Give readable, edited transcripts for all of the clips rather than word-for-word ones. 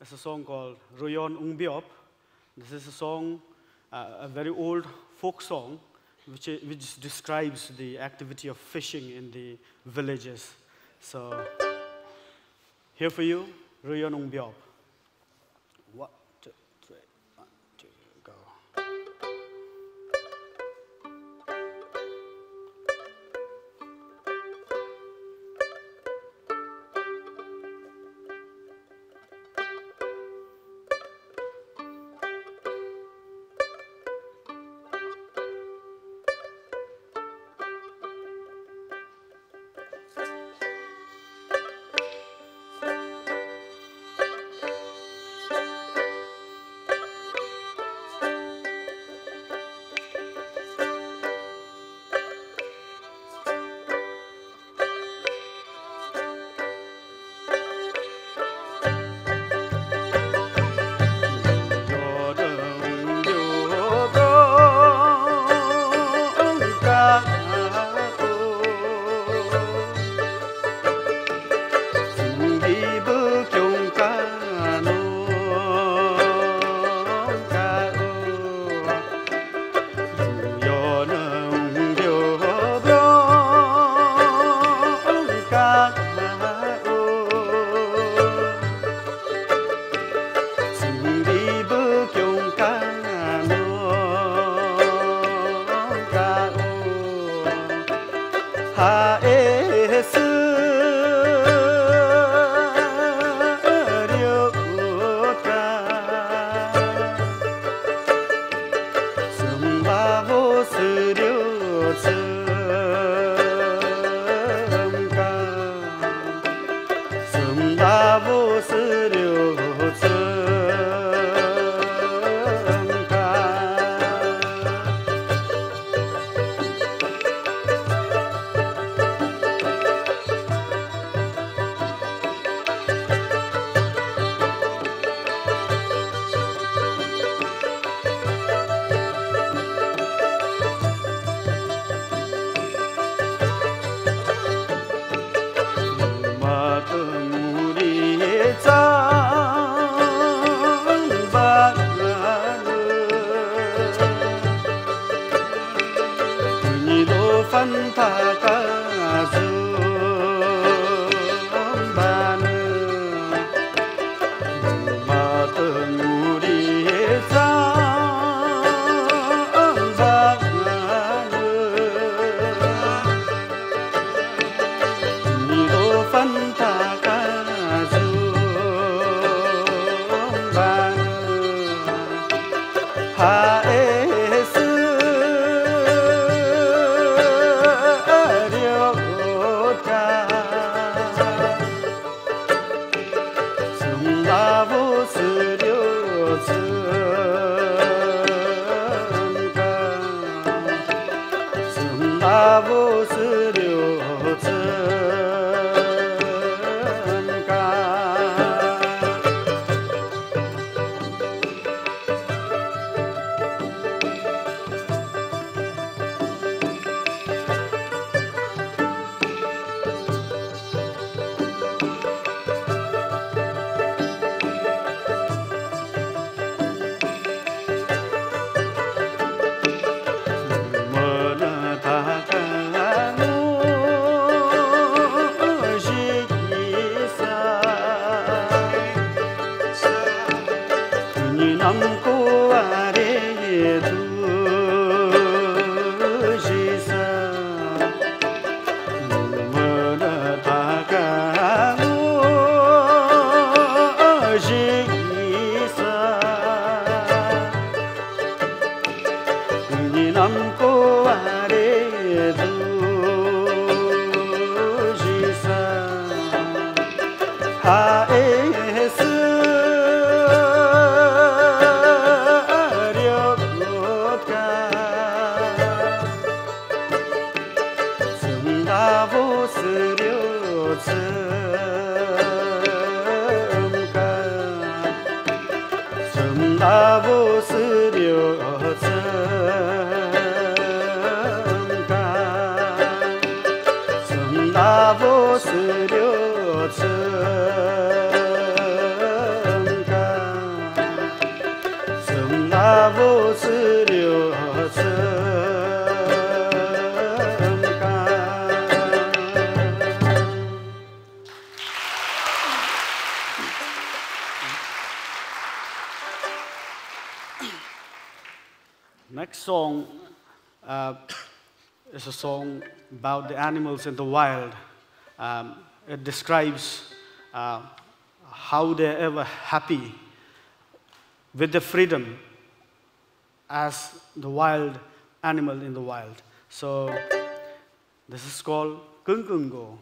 is a song called Ruyon Ungbiop. This is a song, a very old folk song, which describes the activity of fishing in the villages. So here for you, Ruyon Ungbiop. 1, 2, 3, 1, 2, go. Next song is a song about the animals in the wild. It describes how they're ever happy with the freedom as the wild animal in the wild. So this is called Kungungo.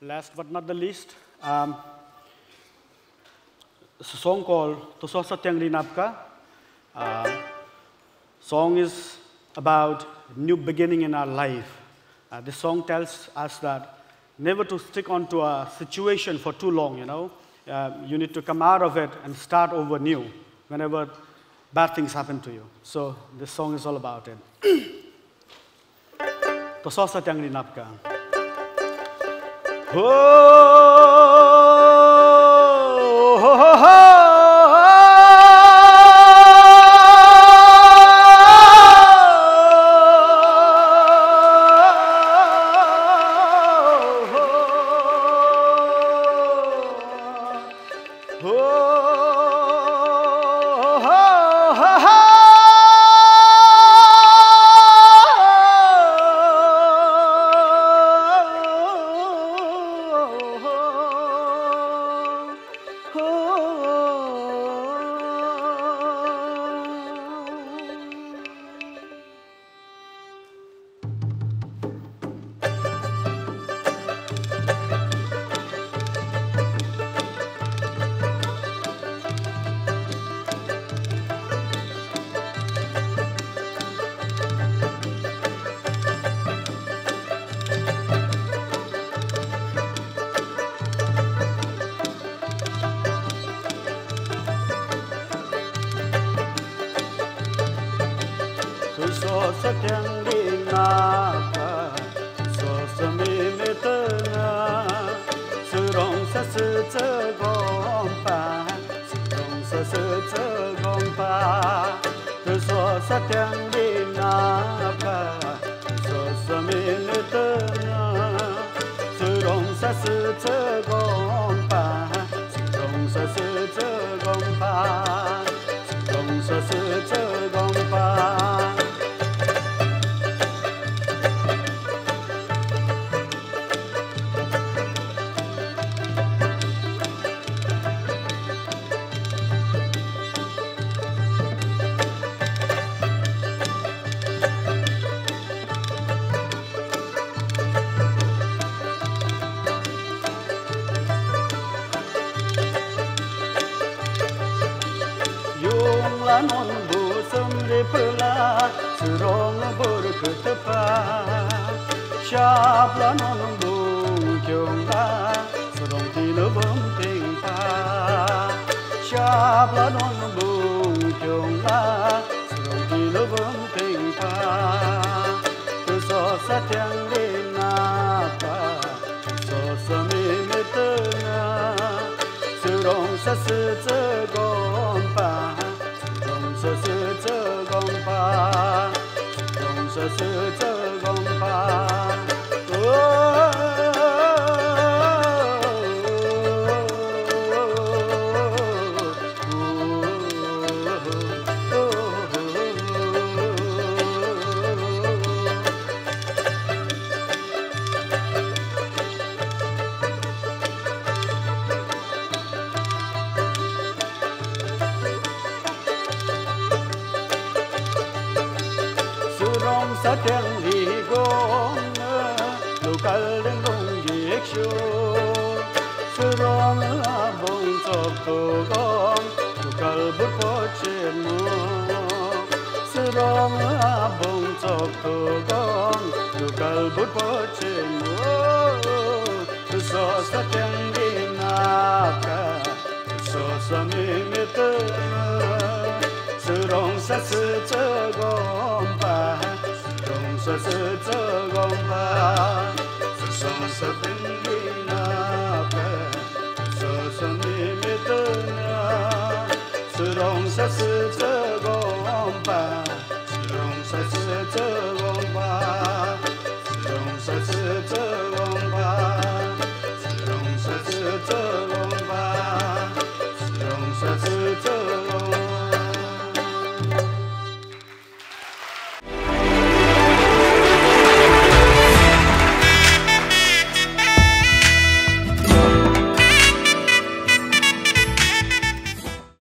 Last but not the least, it's a song called Tososa Tiangri Napka. Song is about new beginning in our life. This song tells us that never to stick onto a situation for too long, you know. You need to come out of it and start over new whenever bad things happen to you. So this song is all about it. Tososa Tiangri Napka. Tososa Tiangri Napka, Tososa mi mi tena, Surongsa secegompa, Tososa Tiangri Napka, Tososa mi mi tena, Surongsa secegompa, Surongsa secegompa, Surongsa secegompa. Lanon busum ripla, surong burkutpa. Shab lanon bungkyongla, surong tilubum tingpa. Shab lanon bungkyongla, surong tilubum tingpa. Tososa Tiangri Napka, Tososa mi mi tena, surong sa secegompa. Secegompa, secegompa. Tososa Tiangri Gomna, Lokal Dengong Gikshu. Surong Abong Soptogong, Lokal Bukochemu. Surong Abong Soptogong, Lokal Bukochemu. Tososa Tiangri Napka, Tososa Mimitena. Surong sa secegompa. Secegompa, Tososa Tiangri Napka, Tososa mi mi tena, Surongsa secegompa, Surongsa secegompa.